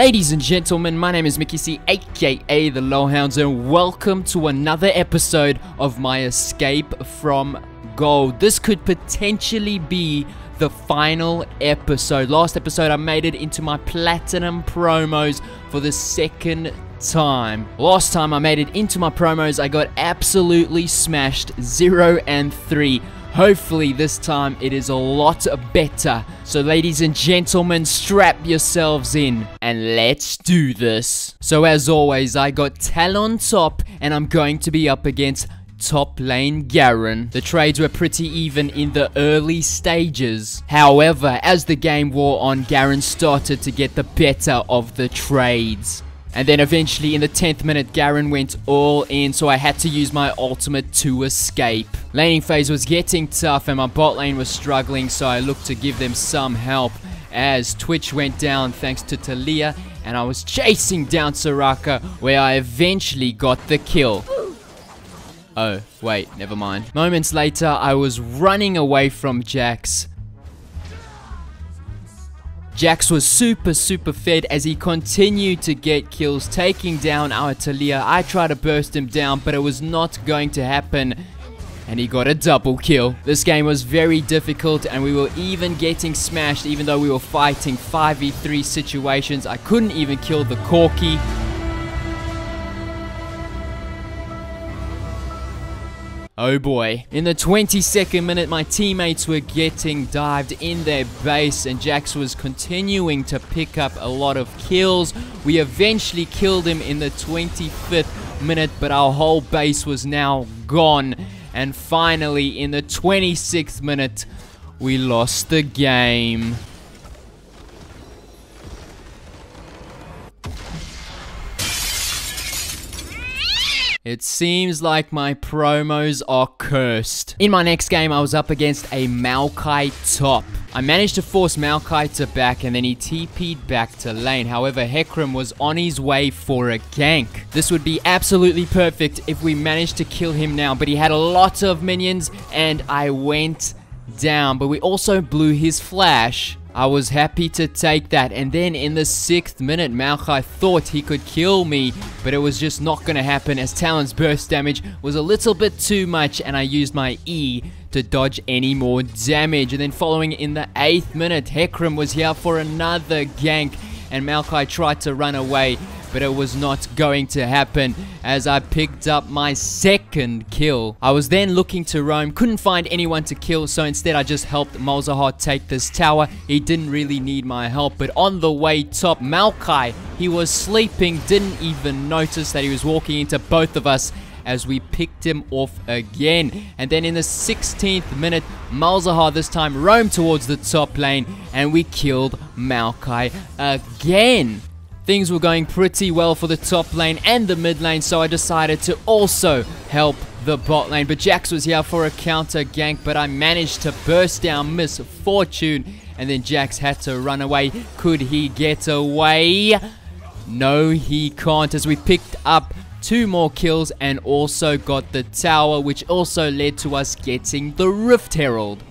Ladies and gentlemen, my name is Mickey C, aka The LoLHounds, and welcome to another episode of my Escape from Gold. This could potentially be the final episode. Last episode I made it into my Platinum promos for the second time. Last time I made it into my promos, I got absolutely smashed 0-3. Hopefully this time it is a lot better. So ladies and gentlemen, strap yourselves in and let's do this. So as always, I got Talon top and I'm going to be up against top lane Garen. The trades were pretty even in the early stages. However, as the game wore on, Garen started to get the better of the trades. And then eventually in the 10th minute, Garen went all in, so I had to use my ultimate to escape. Laning phase was getting tough and my bot lane was struggling, so I looked to give them some help as Twitch went down thanks to Taliyah, and I was chasing down Soraka where I eventually got the kill. Oh, wait, never mind. Moments later, I was running away from Jax. Jax was super fed as he continued to get kills, taking down our Taliyah. I tried to burst him down, but it was not going to happen, and he got a double kill. This game was very difficult, and we were even getting smashed, even though we were fighting 5v3 situations. I couldn't even kill the Corki. Oh boy. In the 22nd minute, my teammates were getting dived in their base and Jax was continuing to pick up a lot of kills. We eventually killed him in the 25th minute, but our whole base was now gone. And finally, in the 26th minute, we lost the game. It seems like my promos are cursed. In my next game, I was up against a Maokai top. I managed to force Maokai to back and then he TP'd back to lane. However, Hecarim was on his way for a gank. This would be absolutely perfect if we managed to kill him now, but he had a lot of minions and I went down, but we also blew his flash. I was happy to take that, and then in the 6th minute, Maokai thought he could kill me, but it was just not going to happen as Talon's burst damage was a little bit too much and I used my E to dodge any more damage. And then following in the 8th minute, Hecarim was here for another gank and Maokai tried to run away, but it was not going to happen as I picked up my second kill. I was then looking to roam, couldn't find anyone to kill, so instead I just helped Malzahar take this tower. He didn't really need my help, but on the way top, Maokai, he was sleeping, didn't even notice that he was walking into both of us as we picked him off again. And then in the 16th minute, Malzahar this time roamed towards the top lane and we killed Maokai again. Things were going pretty well for the top lane and the mid lane, so I decided to also help the bot lane. But Jax was here for a counter gank, but I managed to burst down Miss Fortune, and then Jax had to run away. Could he get away? No, he can't, as we picked up two more kills and also got the tower, which also led to us getting the Rift Herald.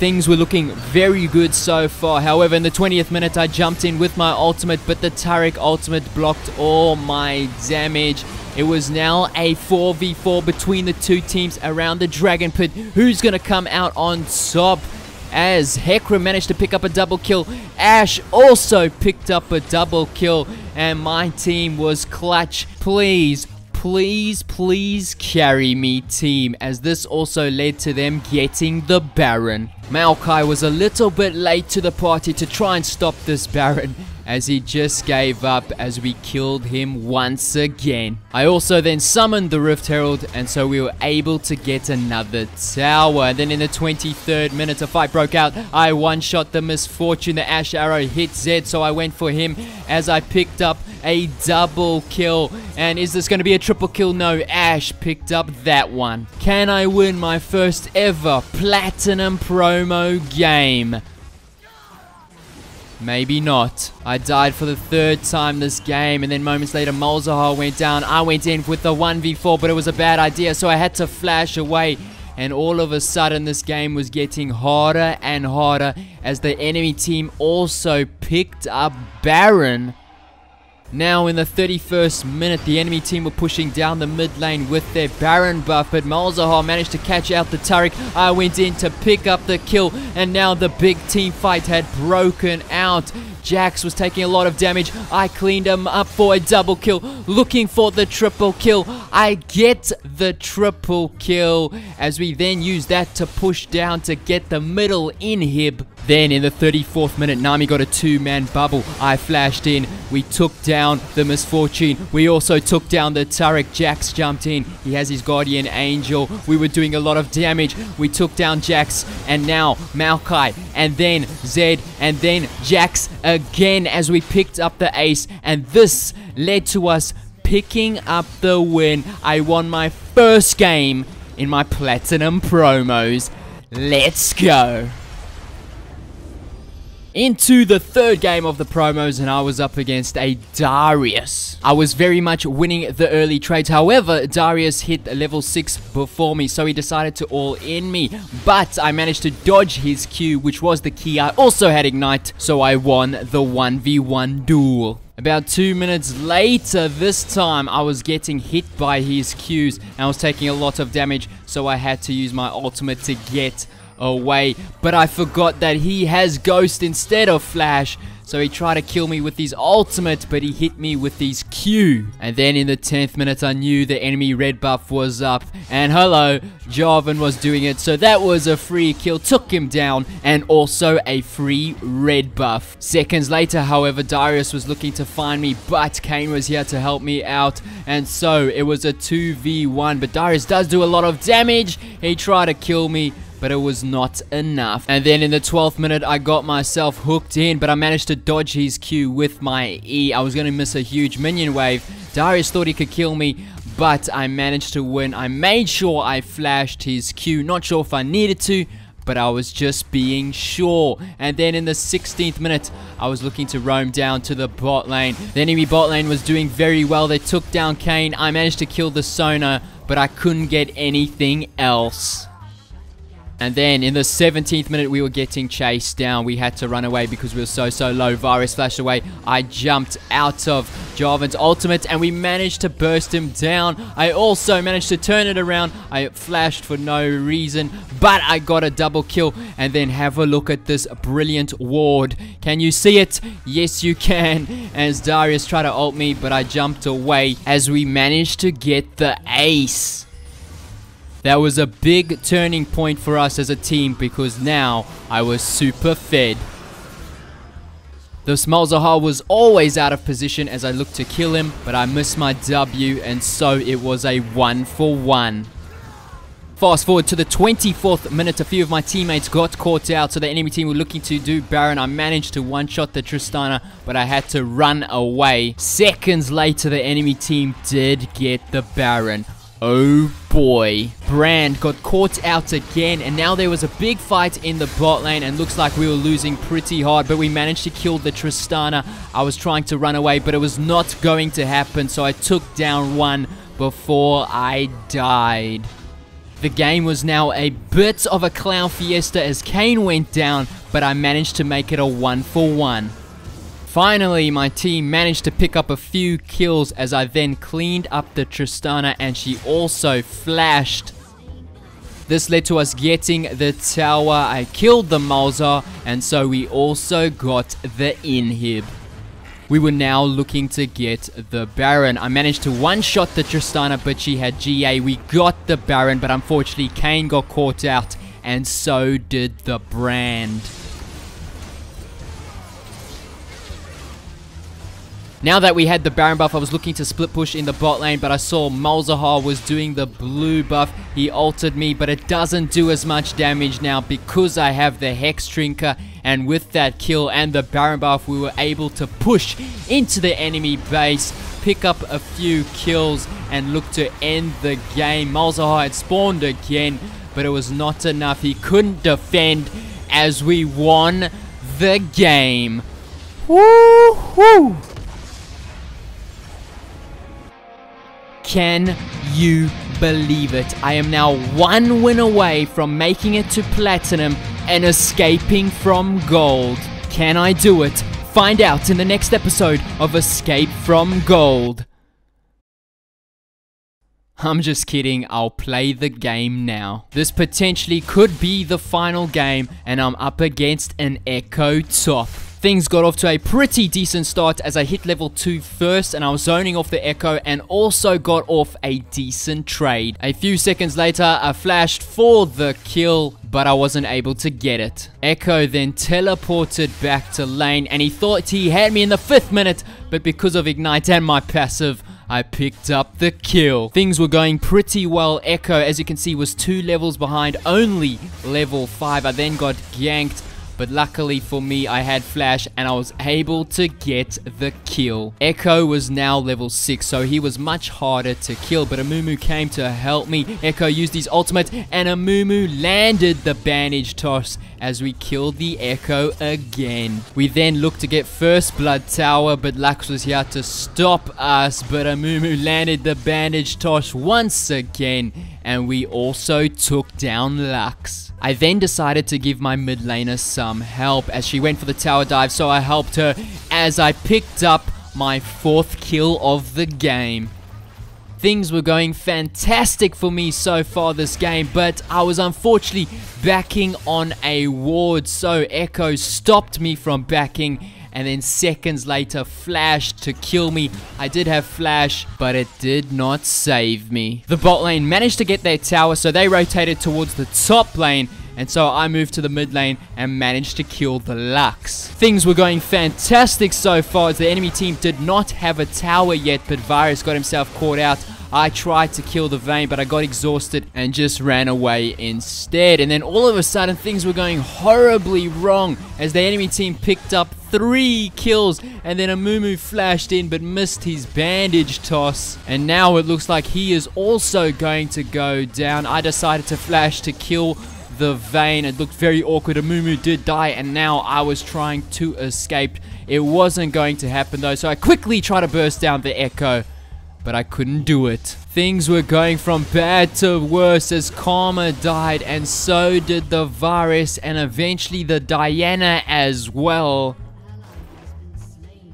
Things were looking very good so far. However, in the 20th minute, I jumped in with my ultimate, but the Taric ultimate blocked all my damage. It was now a 4v4 between the two teams around the Dragon Pit. Who's going to come out on top? As Hecarim managed to pick up a double kill, Ashe also picked up a double kill, and my team was clutch. Please carry me, team, as this also led to them getting the Baron. Maokai was a little bit late to the party to try and stop this Baron, as he just gave up as we killed him once again. I also then summoned the Rift Herald, and so we were able to get another tower. And then in the 23rd minute, a fight broke out. I one-shot the Miss Fortune. The Ashe arrow hit Zed, so I went for him as I picked up a double kill. And is this going to be a triple kill? No, Ashe picked up that one. Can I win my first ever Platinum promo game? Maybe not. I died for the third time this game, and then moments later Malzahar went down. I went in with the 1v4, but it was a bad idea, so I had to flash away. And all of a sudden this game was getting harder and harder as the enemy team also picked up Baron. Now in the 31st minute, the enemy team were pushing down the mid lane with their Baron buff, but Malzahar managed to catch out the Taric. I went in to pick up the kill, and now the big team fight had broken out. Jax was taking a lot of damage. I cleaned him up for a double kill, looking for the triple kill. I get the triple kill, as we then use that to push down to get the middle inhib. Then in the 34th minute, Nami got a two-man bubble. I flashed in. We took down the Miss Fortune. We also took down the Taric. Jax jumped in. He has his Guardian Angel. We were doing a lot of damage. We took down Jax, and now Maokai, and then Zed, and then Jax again as we picked up the ace, and this led to us picking up the win. I won my first game in my Platinum promos. Let's go! Into the third game of the promos, and I was up against a Darius. I was very much winning the early trades. However, Darius hit level 6 before me, so he decided to all in me. But I managed to dodge his Q, which was the key. I also had Ignite, so I won the 1v1 duel. About 2 minutes later, this time I was getting hit by his Qs, and I was taking a lot of damage, so I had to use my ultimate to get away, but I forgot that he has Ghost instead of Flash, so he tried to kill me with his ultimate, but he hit me with his Q. And then in the 10th minute, I knew the enemy red buff was up, and hello, Jarvan was doing it, so that was a free kill, took him down, and also a free red buff. Seconds later, however, Darius was looking to find me, but Kane was here to help me out, and so it was a 2v1, but Darius does do a lot of damage. He tried to kill me, but it was not enough. And then in the 12th minute, I got myself hooked in, but I managed to dodge his Q with my E. I was going to miss a huge minion wave. Darius thought he could kill me, but I managed to win. I made sure I flashed his Q. Not sure if I needed to, but I was just being sure. And then in the 16th minute, I was looking to roam down to the bot lane. The enemy bot lane was doing very well. They took down Kane. I managed to kill the Sona, but I couldn't get anything else. And then in the 17th minute, we were getting chased down. We had to run away because we were so low. Varus flashed away. I jumped out of Jarvan's ultimate, and we managed to burst him down. I also managed to turn it around. I flashed for no reason, but I got a double kill. And then have a look at this brilliant ward. Can you see it? Yes, you can. As Darius tried to ult me, but I jumped away as we managed to get the ace. That was a big turning point for us as a team, because now I was super fed. The Malzahar was always out of position as I looked to kill him, but I missed my W, and so it was a 1-for-1. Fast forward to the 24th minute, a few of my teammates got caught out, so the enemy team were looking to do Baron. I managed to one-shot the Tristana, but I had to run away. Seconds later, the enemy team did get the Baron. Oh boy. Brand got caught out again, and now there was a big fight in the bot lane, and looks like we were losing pretty hard, but we managed to kill the Tristana. I was trying to run away, but it was not going to happen, so I took down one before I died. The game was now a bit of a clown fiesta as Kane went down, but I managed to make it a 1-for-1. Finally, my team managed to pick up a few kills as I then cleaned up the Tristana, and she also flashed. This led to us getting the tower. I killed the Malzahar, and so we also got the inhib. We were now looking to get the Baron. I managed to one-shot the Tristana, but she had GA. We got the Baron, but unfortunately Kane got caught out, and so did the Brand. Now that we had the Baron buff, I was looking to split push in the bot lane, but I saw Malzahar was doing the blue buff. He ulted me, but it doesn't do as much damage now because I have the Hex Trinker, and with that kill and the Baron buff, we were able to push into the enemy base, pick up a few kills, and look to end the game. Malzahar had spawned again, but it was not enough. He couldn't defend as we won the game. Woo-hoo! Can you believe it? I am now one win away from making it to Platinum and escaping from Gold. Can I do it? Find out in the next episode of Escape from Gold. I'm just kidding, I'll play the game now. This potentially could be the final game, and I'm up against an Ekko top. Things got off to a pretty decent start as I hit level 2 first and I was zoning off the Ekko and also got off a decent trade. A few seconds later, I flashed for the kill, but I wasn't able to get it. Ekko then teleported back to lane and he thought he had me in the 5th minute, but because of Ignite and my passive, I picked up the kill. Things were going pretty well. Ekko, as you can see, was 2 levels behind, only level 5. I then got ganked, but luckily for me, I had flash and I was able to get the kill. Ekko was now level 6, so he was much harder to kill, but Amumu came to help me. Ekko used his ultimate and Amumu landed the bandage toss as we killed the Ekko again. We then looked to get first blood tower, but Lux was here to stop us, but Amumu landed the bandage toss once again, and we also took down Lux. I then decided to give my mid laner some help as she went for the tower dive, so I helped her as I picked up my 4th kill of the game. Things were going fantastic for me so far this game, but I was unfortunately backing on a ward, so Ekko stopped me from backing and then seconds later flashed to kill me. I did have flash, but it did not save me. The bot lane managed to get their tower, so they rotated towards the top lane, and so I moved to the mid lane and managed to kill the Lux. Things were going fantastic so far as the enemy team did not have a tower yet, but Varus got himself caught out. I tried to kill the Vayne, but I got exhausted and just ran away instead. And then all of a sudden, things were going horribly wrong as the enemy team picked up 3 kills. And then Amumu flashed in but missed his bandage toss. And now it looks like he is also going to go down. I decided to flash to kill the Vayne. It looked very awkward. Amumu did die and now I was trying to escape. It wasn't going to happen though, so I quickly tried to burst down the Ekko, but I couldn't do it. Things were going from bad to worse as Karma died and so did the Varus and eventually the Diana as well.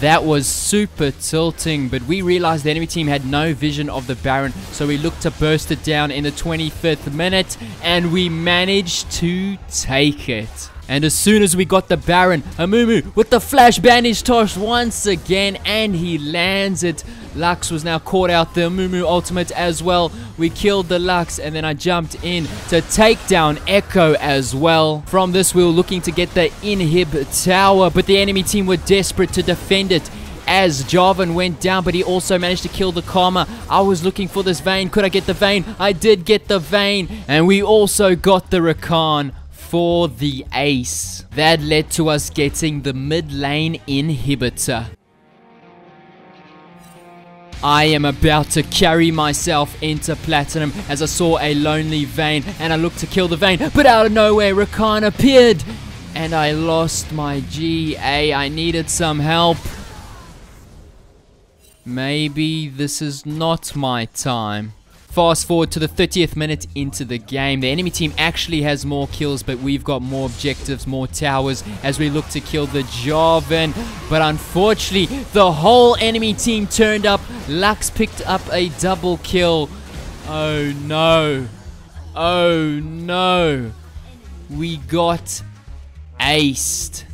That was super tilting, but we realized the enemy team had no vision of the Baron, so we looked to burst it down in the 25th minute, and we managed to take it. And as soon as we got the Baron, Amumu with the flash bandage toss once again, and he lands it. Lux was now caught out, the Amumu ultimate as well. We killed the Lux, and then I jumped in to take down Ekko as well. From this, we were looking to get the inhib tower, but the enemy team were desperate to defend it as Jarvan went down, but he also managed to kill the Karma. I was looking for this Vayne. Could I get the Vayne? I did get the Vayne, and we also got the Rakan for the ace. That led to us getting the mid lane inhibitor. I am about to carry myself into Platinum as I saw a lonely Vayne and I looked to kill the Vayne, but out of nowhere Rakan appeared and I lost my GA. I needed some help. Maybe this is not my time. Fast forward to the 30th minute into the game. The enemy team actually has more kills, but we've got more objectives, more towers as we look to kill the Jarvan. But unfortunately, the whole enemy team turned up. Lux picked up a double kill. Oh no. Oh no. We got aced.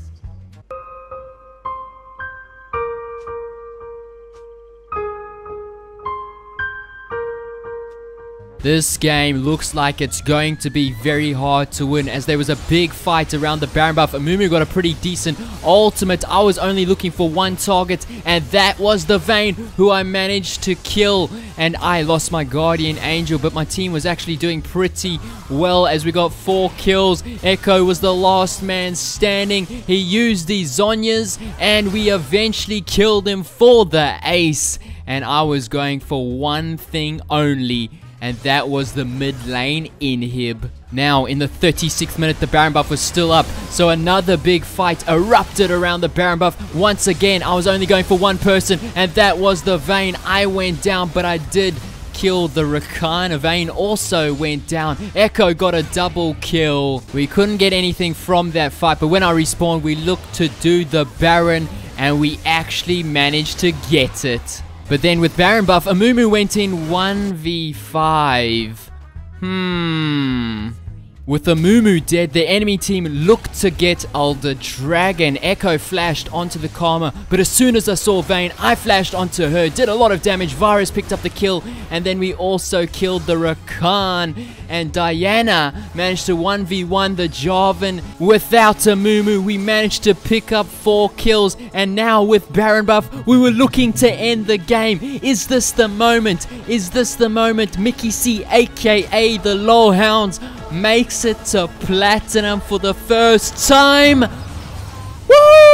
This game looks like it's going to be very hard to win as there was a big fight around the Baron buff. Amumu got a pretty decent ultimate. I was only looking for one target and that was the Vayne who I managed to kill. And I lost my Guardian Angel, but my team was actually doing pretty well as we got 4 kills. Ekko was the last man standing. He used the Zonyas and we eventually killed him for the ace. And I was going for one thing only, and that was the mid lane inhib. Now in the 36th minute, the Baron buff was still up, so another big fight erupted around the Baron buff. Once again, I was only going for one person, and that was the Vayne. I went down, but I did kill the Rakan. Vayne also went down. Ekko got a double kill. We couldn't get anything from that fight, but when I respawned, we looked to do the Baron, and we actually managed to get it. But then with Baron buff, Amumu went in 1v5. With Amumu dead, the enemy team looked to get Alder Dragon. Ekko flashed onto the Karma, but as soon as I saw Vayne, I flashed onto her, did a lot of damage. Varus picked up the kill, and then we also killed the Rakan. And Diana managed to 1v1 the Jarvan. Without Amumu, we managed to pick up 4 kills, and now with Baron buff, we were looking to end the game. Is this the moment? Is this the moment? Mickey C, aka The LoLHounds, makes it to Platinum for the first time. Woo!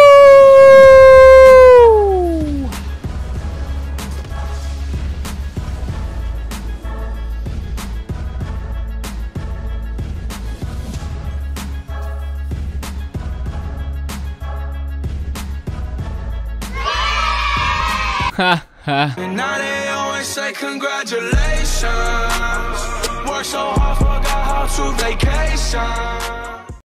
Ha ha. And now they always say congratulations. Work so hard, forgot how to vacation.